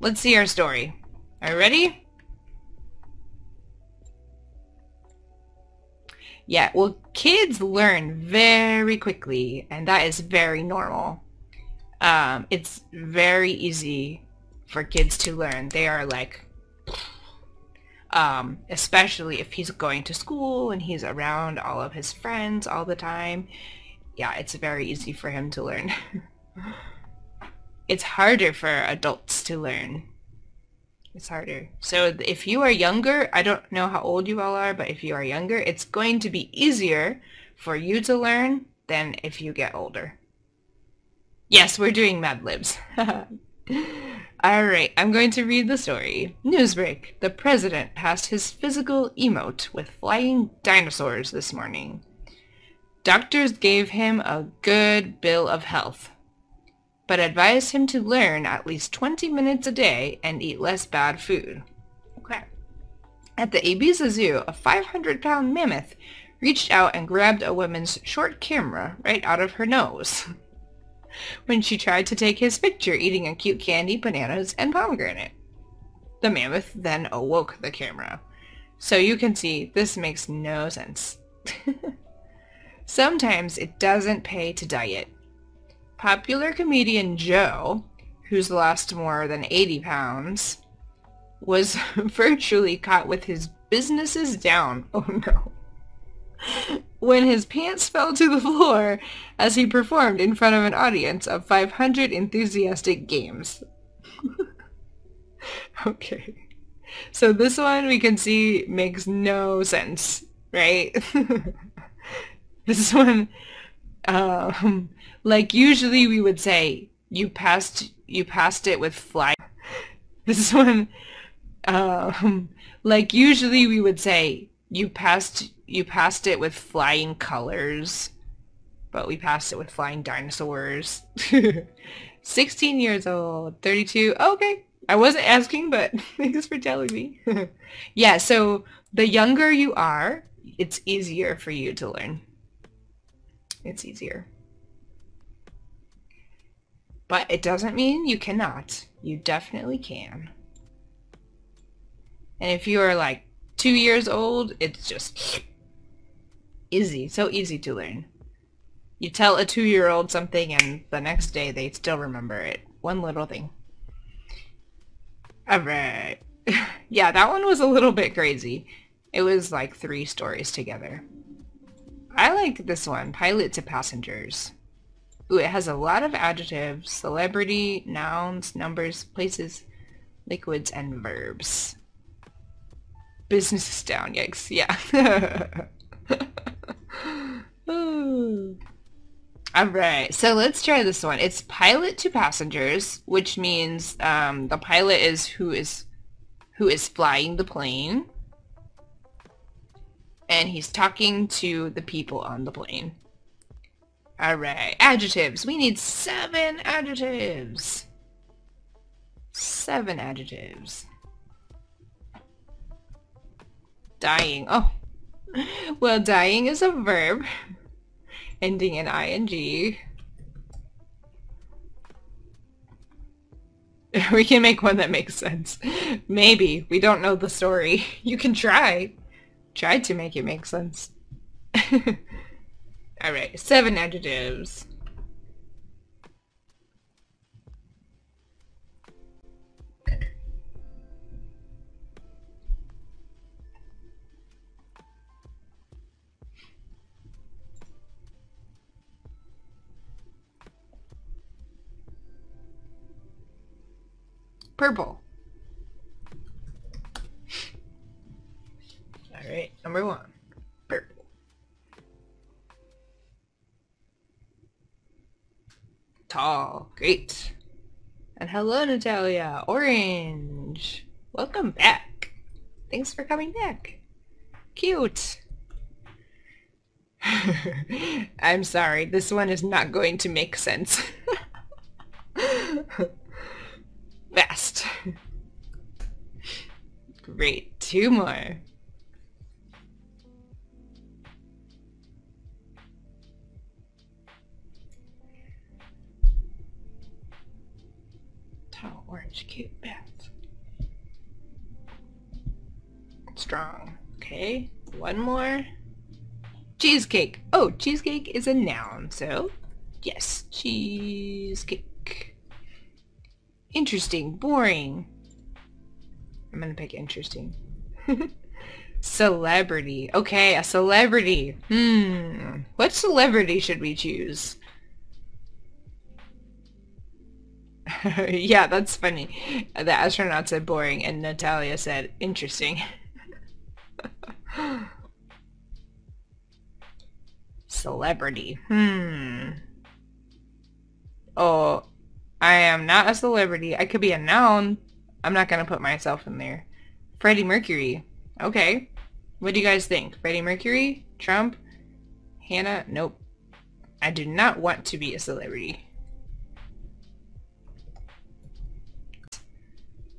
Let's see our story. Are you ready? Yeah, well, kids learn very quickly, and that is very normal. It's very easy for kids to learn. They are like, especially if he's going to school and he's around all of his friends all the time. Yeah, it's very easy for him to learn. It's harder for adults to learn. It's harder. So if you are younger, I don't know how old you all are, but if you are younger, it's going to be easier for you to learn than if you get older. Yes, we're doing Mad Libs. Alright, I'm going to read the story. Newsbreak. The president passed his physical emote with flying dinosaurs this morning. Doctors gave him a good bill of health, but advised him to learn at least 20 minutes a day and eat less bad food. Okay. At the Ibiza Zoo, a 500-pound mammoth reached out and grabbed a woman's short camera right out of her nose when she tried to take his picture eating a cute candy, bananas, and pomegranate. The mammoth then awoke the camera. So you can see, this makes no sense. Sometimes it doesn't pay to diet. Popular comedian Joe, who's lost more than 80 pounds, was virtually caught with his businesses down, oh no, when his pants fell to the floor as he performed in front of an audience of 500 enthusiastic games. Okay, so this one we can see makes no sense, right? This one, like usually we would say you passed it with flying. This one, like usually we would say you passed it with flying colors, but we passed it with flying dinosaurs. 16 years old, 32. Okay, I wasn't asking, but thanks for telling me. Yeah, so the younger you are, it's easier for you to learn. It's easier. But it doesn't mean you cannot. You definitely can. And if you are like 2 years old, it's just easy. So easy to learn. You tell a 2-year-old something and the next day they still remember it. One little thing. Alright. Yeah, that one was a little bit crazy. It was like 3 stories together. I like this one. Pilot to passengers. Ooh, it has a lot of adjectives, celebrity, nouns, numbers, places, liquids, and verbs. Business is down, yikes. Yeah. Ooh. Alright, so let's try this one. It's pilot to passengers, which means the pilot is who is flying the plane. And he's talking to the people on the plane. Alright, adjectives. We need 7 adjectives. 7 adjectives. Dying. Oh. Well, dying is a verb ending in ing. We can make one that makes sense. Maybe. We don't know the story. You can try. Try to make it make sense. Alright, 7 adjectives. Purple. Alright, number 1. Tall. Great. And hello, Natalia. Orange. Welcome back. Thanks for coming back. Cute. I'm sorry. This one is not going to make sense. Fast. Great. 2 more. Orange, cute, bad. strong. Okay, one more. Cheesecake. Oh, cheesecake is a noun, so yes, cheesecake. Interesting, boring. I'm gonna pick interesting. Celebrity. Okay, a celebrity. What celebrity should we choose? Yeah, that's funny. The astronaut said boring and Natalia said interesting. Celebrity. Oh, I am not a celebrity. I could be a noun. I'm not gonna put myself in there. Freddie Mercury. Okay. What do you guys think? Freddie Mercury? Trump? Hannah? Nope. I do not want to be a celebrity.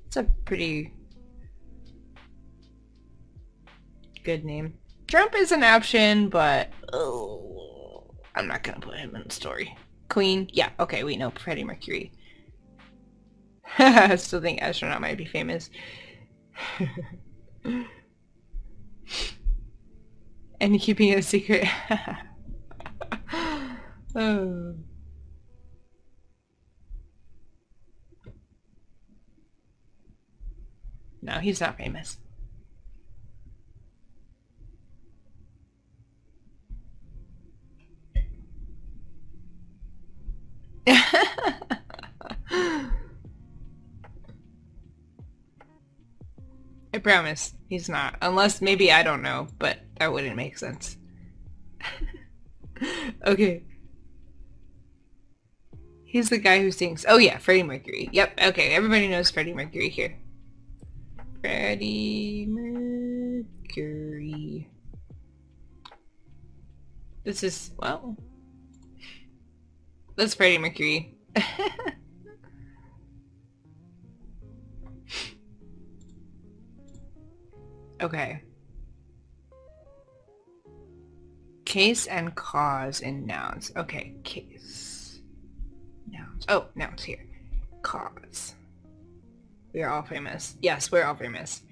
It's a pretty good name. Trump is an option, but oh, I'm not gonna put him in the story. Queen? Yeah, okay, we know Freddie Mercury. I still think astronaut might be famous. And keeping it a secret. Oh. No, he's not famous. I promise he's not, unless maybe I don't know, but that wouldn't make sense. Okay. He's the guy who sings. Oh yeah, Freddie Mercury. Yep, okay, everybody knows Freddie Mercury here. Freddie Mercury. This is, well, that's Freddie Mercury. Okay. Case and cause in nouns. Okay, case. Nouns. Oh, nouns here. Cause. We are all famous. Yes, we're all famous.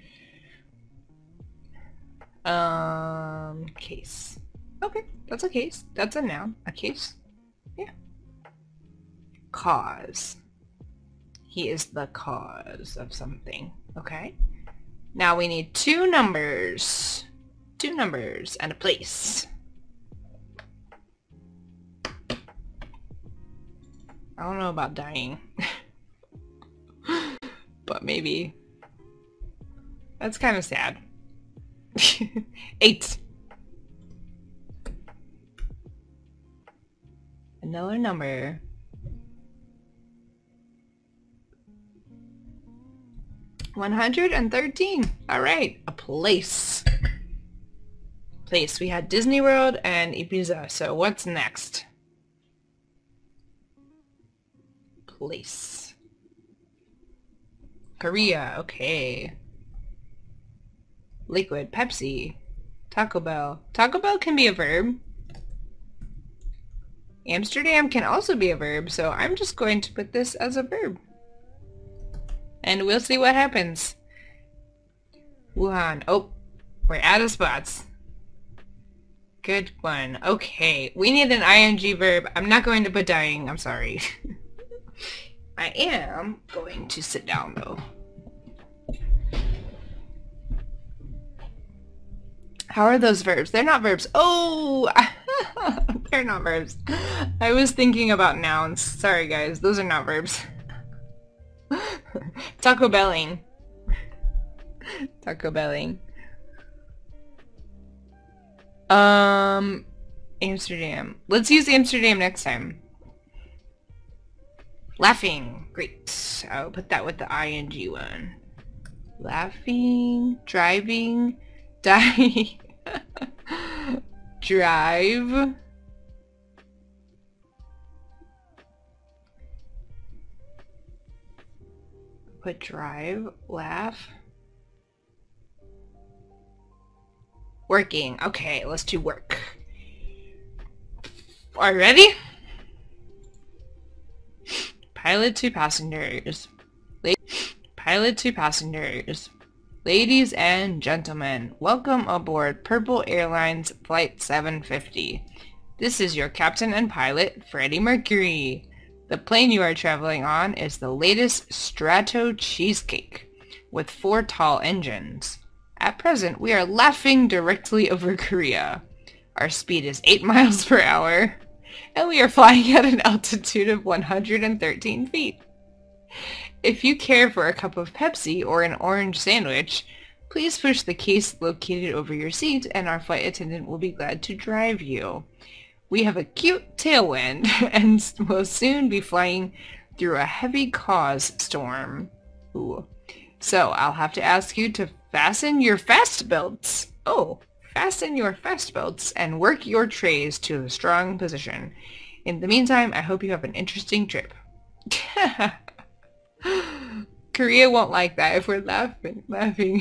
Case. Okay, that's a case. That's a noun. A case. Yeah. Cause. He is the cause of something. Okay. Now we need two numbers. Two numbers and a place. I don't know about dying. But maybe. That's kind of sad. 8. Another number. $113. Alright, a place. Place. We had Disney World and Ibiza, so what's next? Place. Korea, okay. Liquid, Pepsi. Taco Bell. Taco Bell can be a verb. Amsterdam can also be a verb, so I'm just going to put this as a verb. And we'll see what happens. Wuhan. Oh, we're out of spots. Good one. Okay, we need an ing verb. I'm not going to put dying. I'm sorry. I am going to sit down though. How are those verbs? They're not verbs. Oh, they're not verbs. I was thinking about nouns. Sorry guys, those are not verbs. Taco Belling. Taco Belling. Amsterdam. Let's use Amsterdam next time. Laughing. Great. I'll put that with the ing one. Laughing. Driving. Die. Drive. Put drive, laugh, working. Okay, let's do work. Are you ready? Pilot to passengers. Pilot to passengers. Ladies and gentlemen, welcome aboard Purple Airlines Flight 750. This is your captain and pilot, Freddie Mercury. The plane you are traveling on is the latest Strato Cheesecake with 4 tall engines. At present, we are laughing directly over Korea. Our speed is 8 miles per hour, and we are flying at an altitude of 113 feet. If you care for a cup of Pepsi or an orange sandwich, please push the case located over your seat and our flight attendant will be glad to drive you. We have a cute tailwind and will soon be flying through a heavy cause storm. Ooh. So I'll have to ask you to fasten your fast belts. Oh, fasten your fast belts and work your trays to a strong position. In the meantime, I hope you have an interesting trip. Korea won't like that if we're laughing.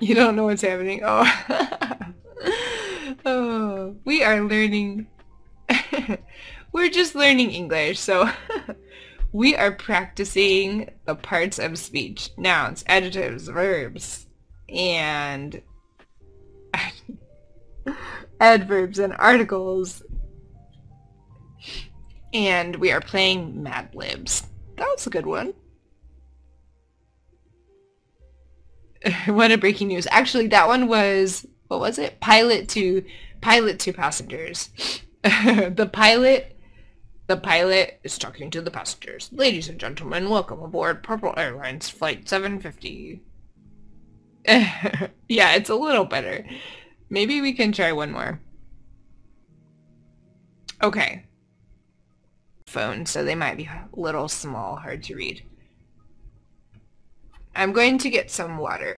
You don't know what's happening. Oh, oh, we are learning. We're just learning English, so we are practicing the parts of speech: nouns, adjectives, verbs, and adverbs and articles. And we are playing Mad Libs. That was a good one. What a breaking news. Actually, that one was, what was it? Pilot to passengers. The pilot is talking to the passengers. Ladies and gentlemen, welcome aboard Purple Airlines Flight 750. Yeah, it's a little better. Maybe we can try one more. Okay. Phone, so they might be a little small, hard to read. I'm going to get some water.